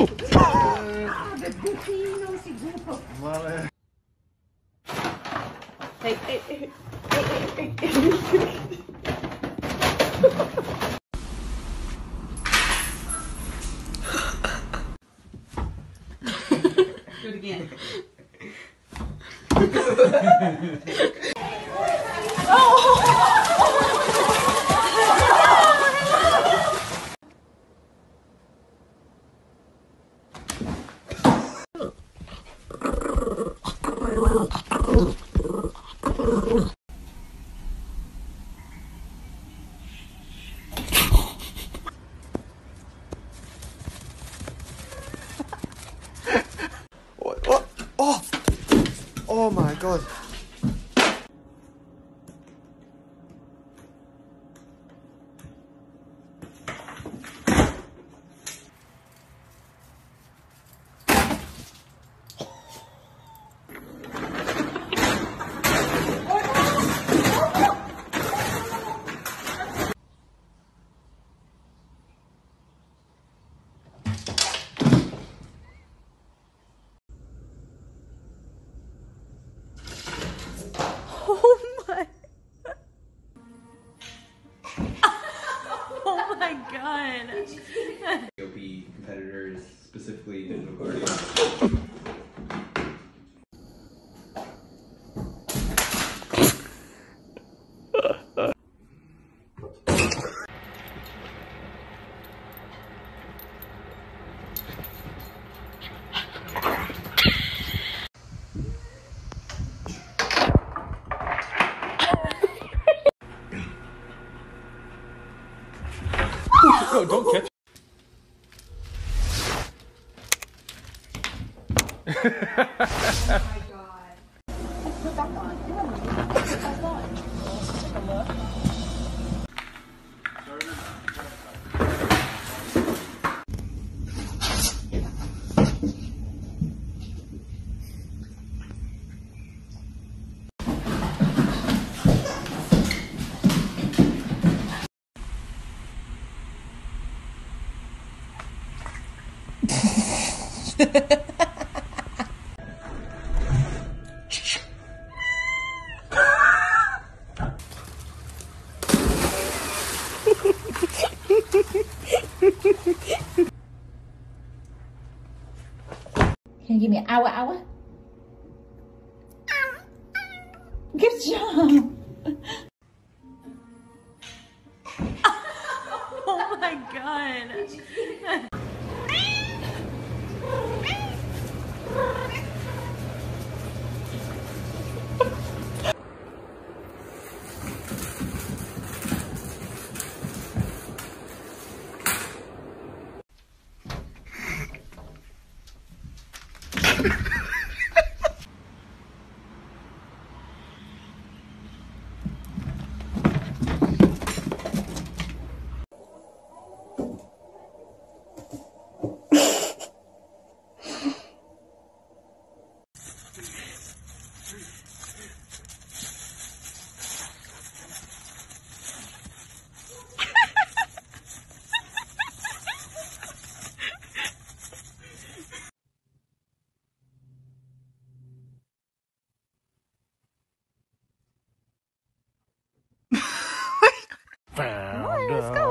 No! Do it again. Oh! Oh my god. GOP competitors, specifically digital guardians. No, don't catch. Oh my god. Let's put that on. Let's put that on. Let's take a look. Can you give me an hour? Good job. Oh my god.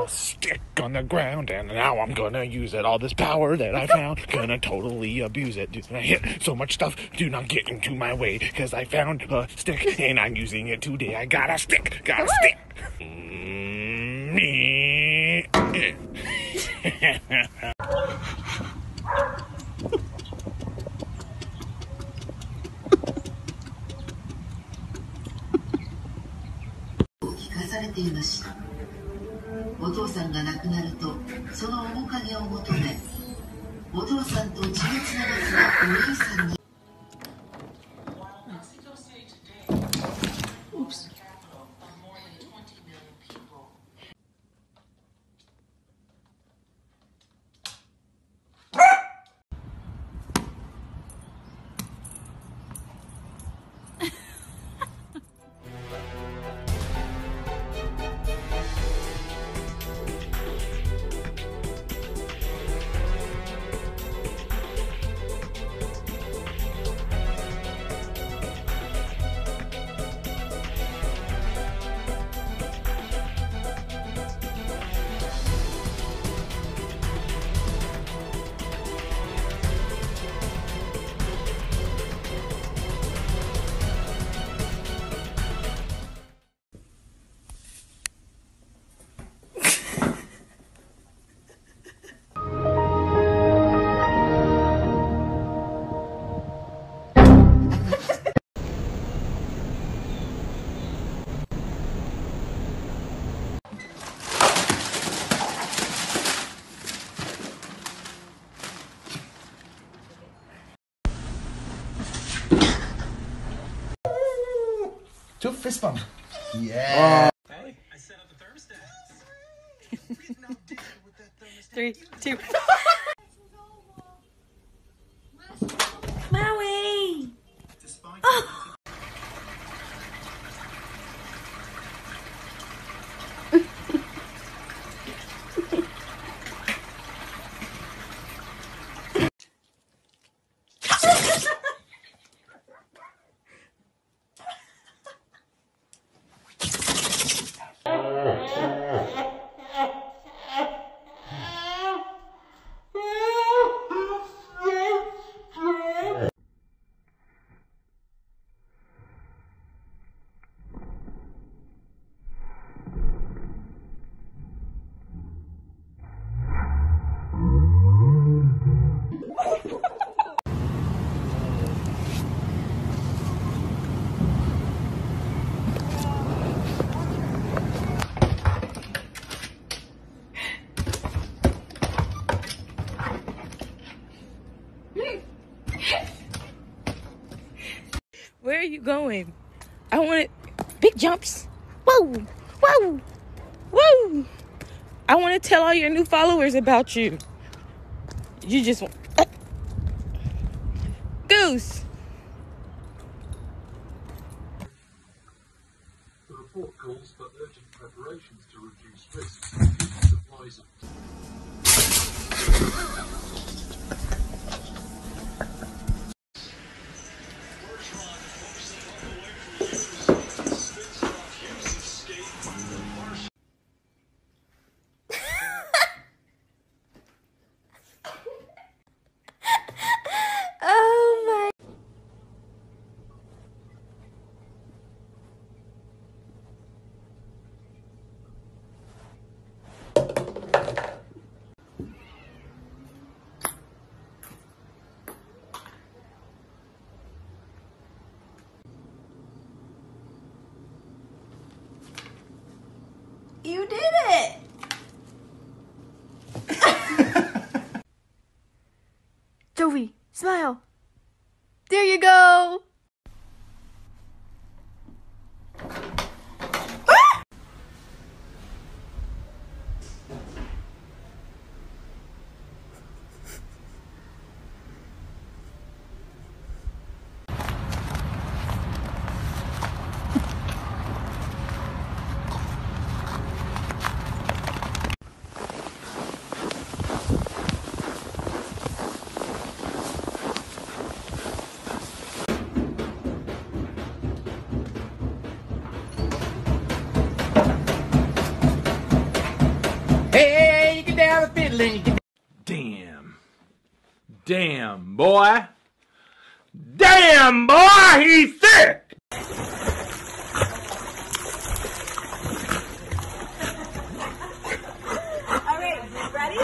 Stick on the ground, and now I'm gonna use it. All this power that I found, gonna totally abuse it. Dude, I hit so much stuff, do not get into my way, cause I found a stick, and I'm using it today. I got a stick, got a stick.お父さんが亡くなるとその面影を求めお父さんと血をつながったお兄さんに fist bump. Yeah. Hey, I set up the thermostat. 3, 2. Maui. Oh. Where are you going? I want it. Big jumps. Whoa, whoa, whoa. I want to tell all your new followers about you. You just want. Goose. The report calls for urgent preparations to reduce risks and keep supplies up. You did it! Jovi, smile! There you go! Damn, boy. Damn, boy, he's thick! All right, you ready?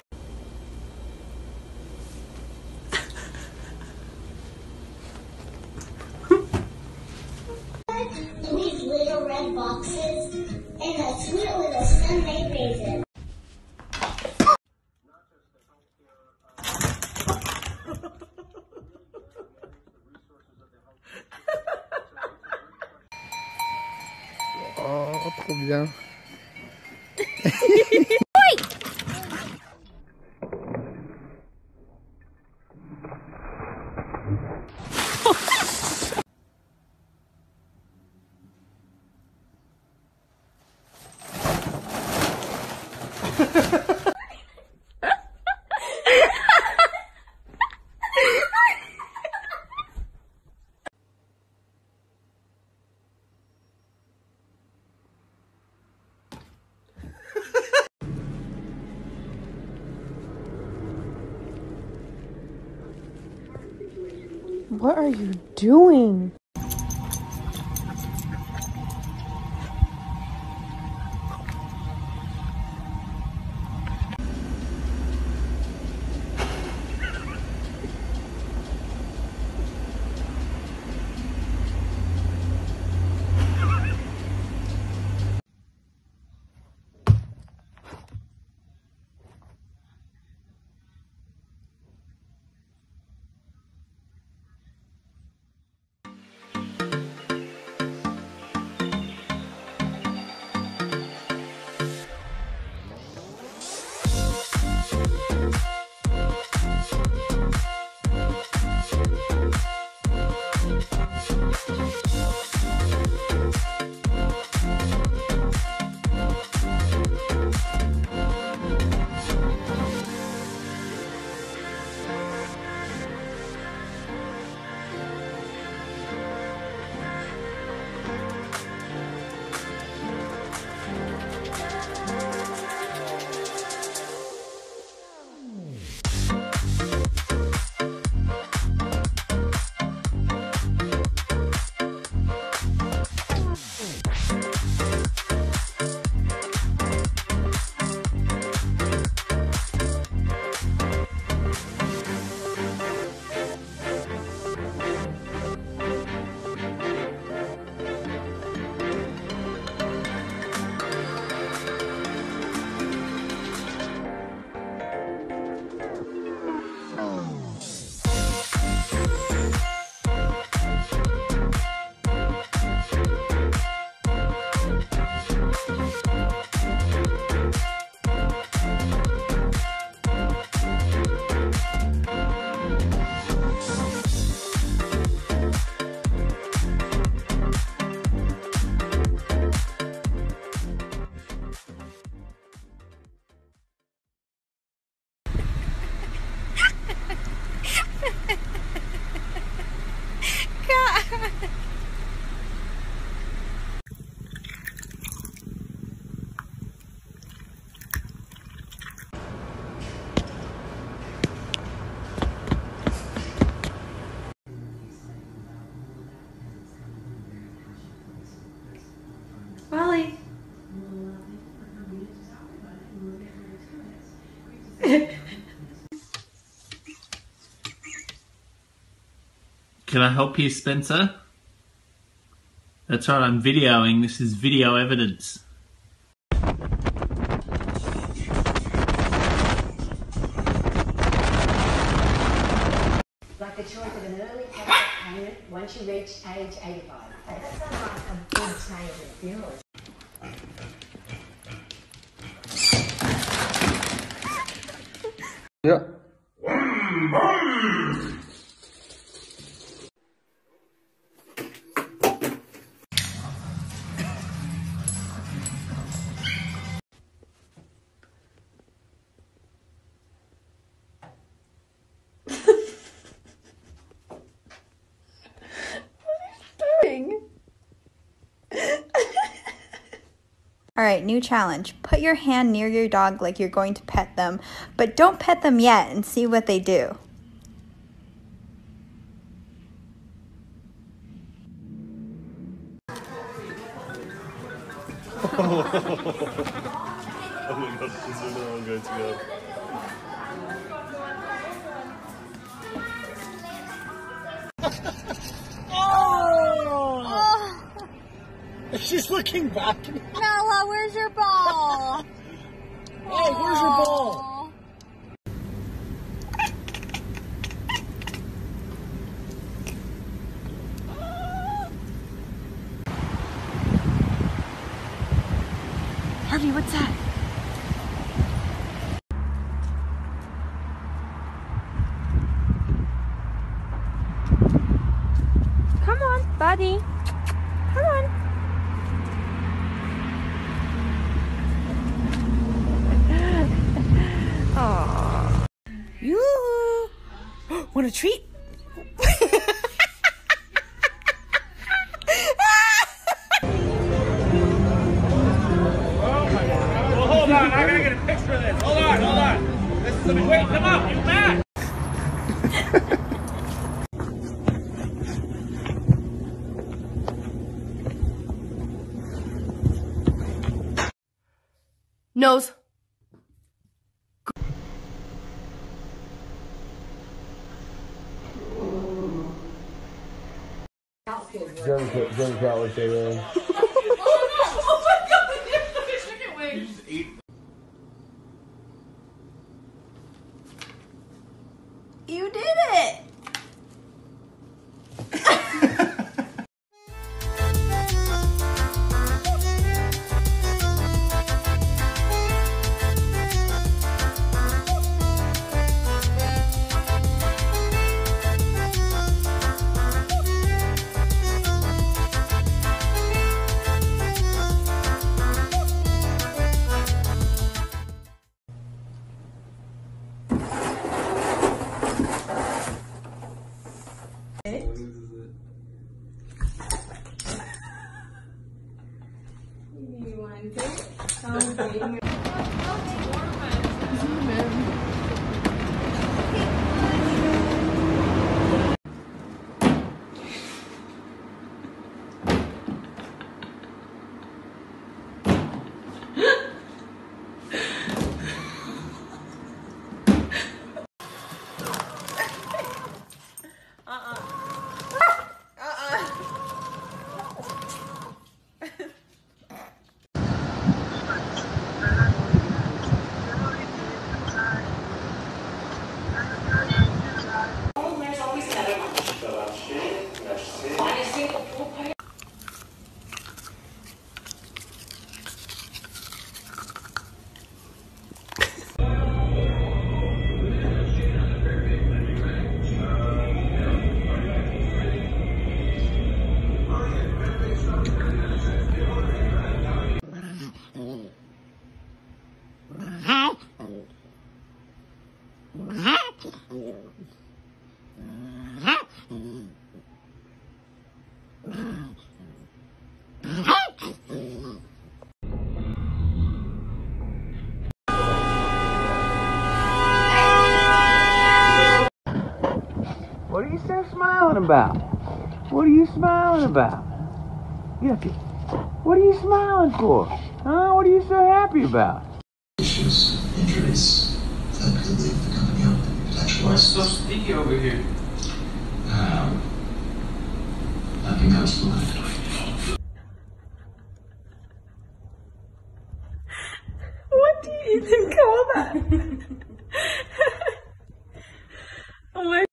In these little red boxes, and a sweet little sun-baked raisin. Oh, trop bien. What are you doing? Can I help you, Spencer? That's right, I'm videoing. This is video evidence. Like the choice of an early cancer payment once you reach age 85. That sounds like a big change of funerals. Yeah. Alright, new challenge. Put your hand near your dog like you're going to pet them, but don't pet them yet and see what they do. Oh my gosh, this is where I'm going to go. She's looking back. Nala, where's your ball? Oh, aww. Where's your ball? Harvey, what's that? Come on, buddy. Come on. Want a treat? Well, hold on, I gotta get a picture of this. Hold on. This is something. Wait, come up, you mad? Nose. Drunk out like they were. Oh my god, the chicken wings! You just ate. You did it! What are you so smiling about? What are you smiling about? Yucky. What are you smiling for? Huh? What are you so happy about? Issues, injuries that could lead to coming up with potential losses. What's so sticky over here? Nothing else will happen. What do you even call that? Oh my.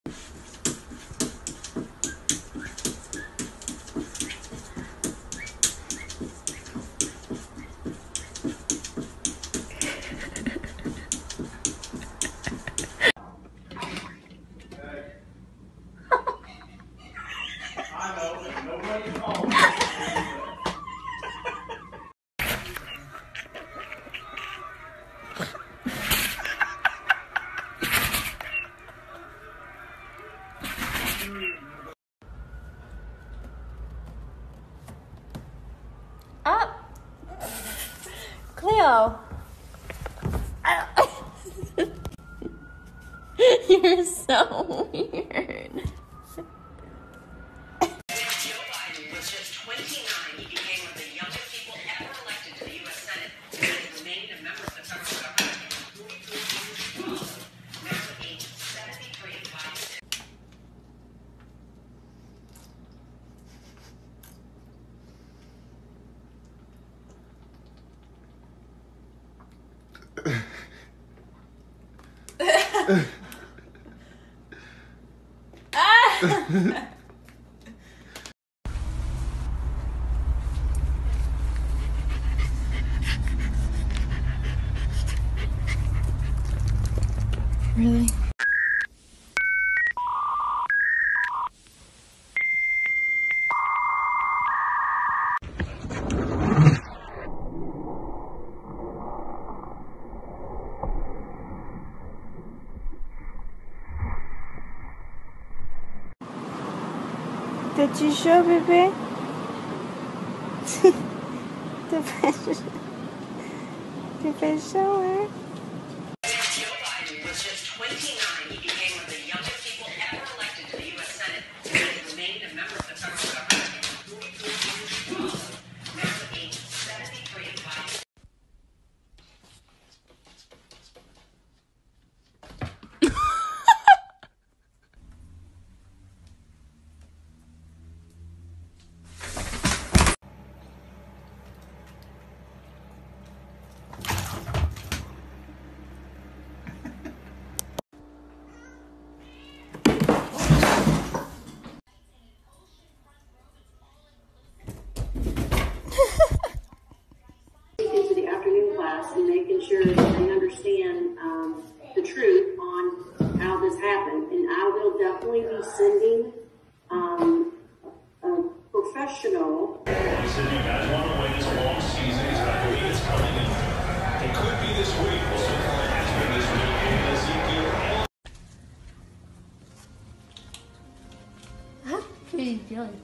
Cleo. You're so weird. Ah! Really? Did you show, baby? Did I show her? Joe Biden was just 29. He became one of the youngest people ever elected to the U.S. Senate. He remained a member of the federal government for 43 years old. Now at age 73 and 5. And making sure that they understand the truth on how this happened. And I will definitely be sending a professional. Listen, you guys want to win this long season. I believe it's coming in. It could be this week. Also, it has been this week. And Ezekiel. Huh? What are you doing?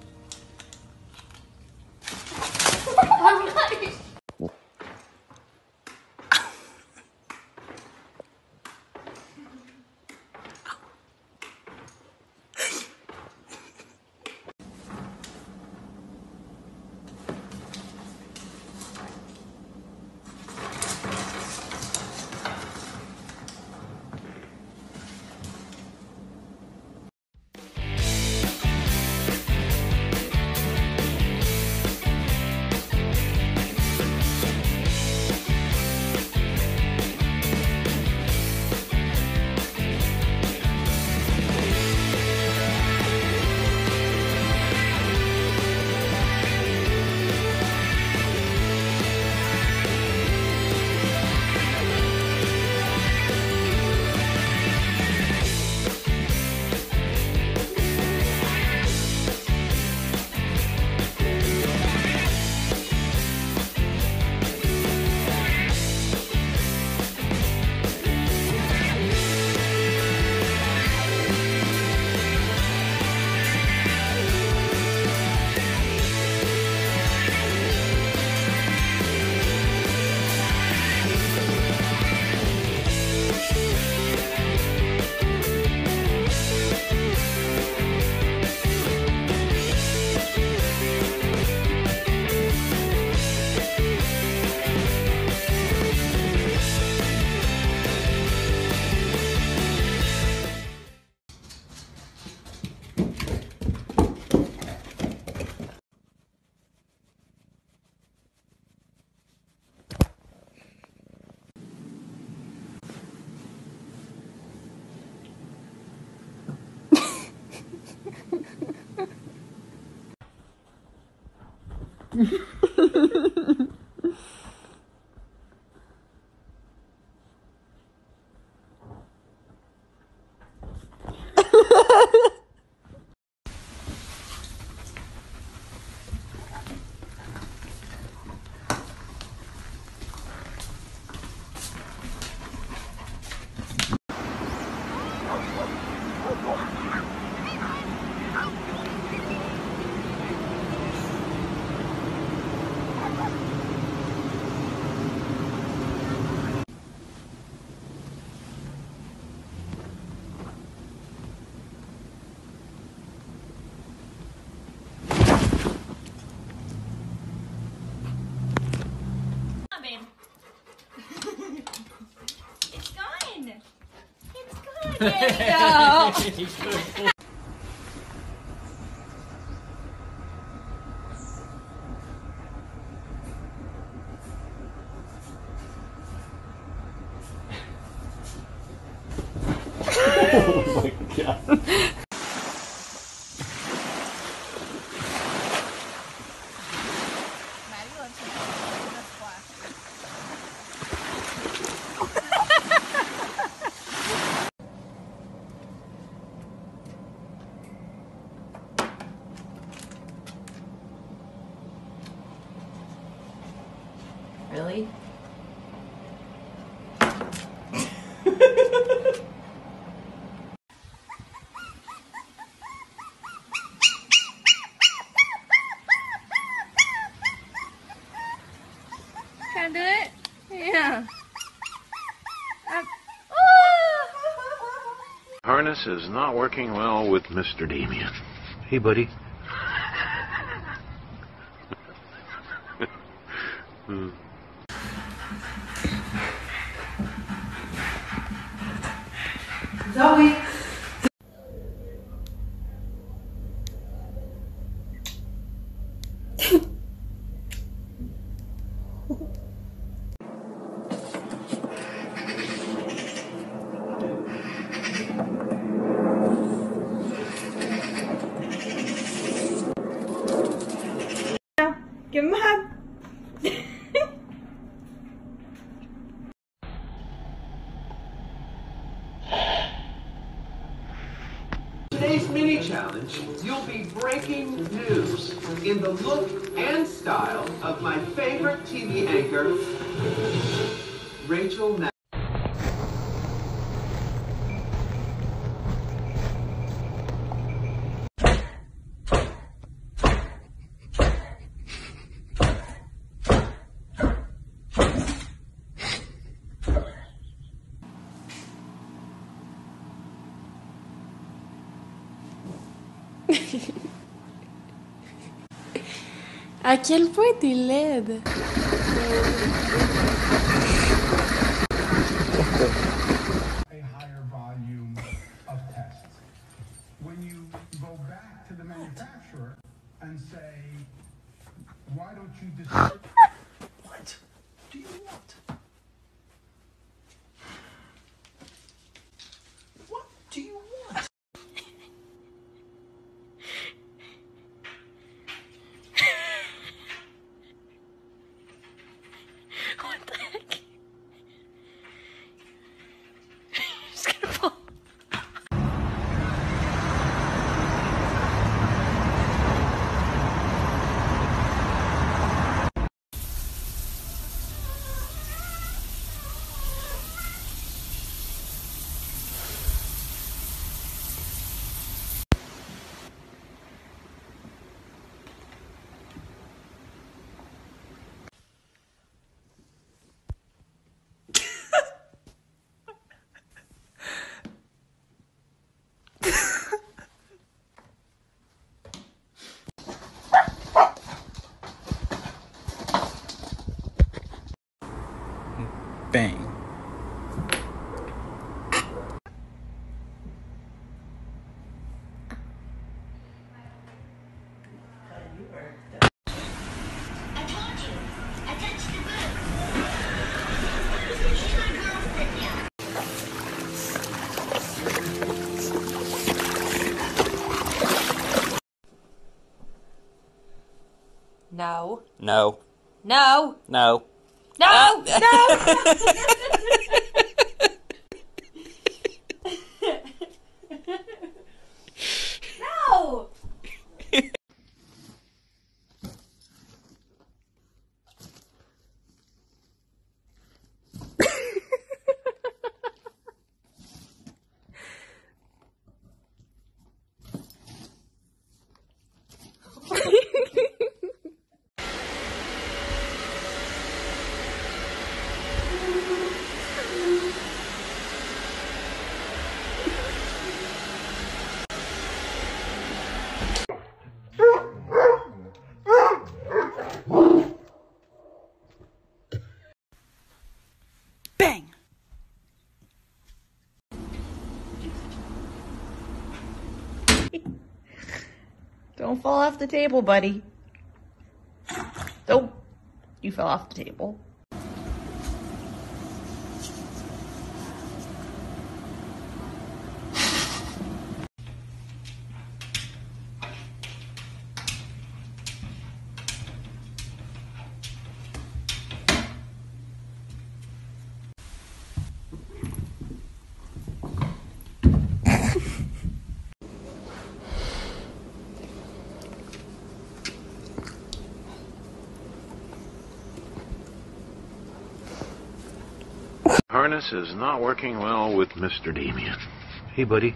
There you go. Oh my God. Really? Can I do it? Yeah. Harness is not working well with Mr. Damien. Hey, buddy. Zoe! Give him a hug! Challenge, you'll be breaking news in the look and style of my favorite TV anchor, Rachel Maddow. À quel point t'es laide? A higher volume of tests. When you go back to the manufacturer and say, why don't you decide? What do you want? What do you want? Bang. No. No. No. No. No! No! No! Don't fall off the table, buddy. Nope. You fell off the table. Harness is not working well with Mr. Damien. Hey, buddy.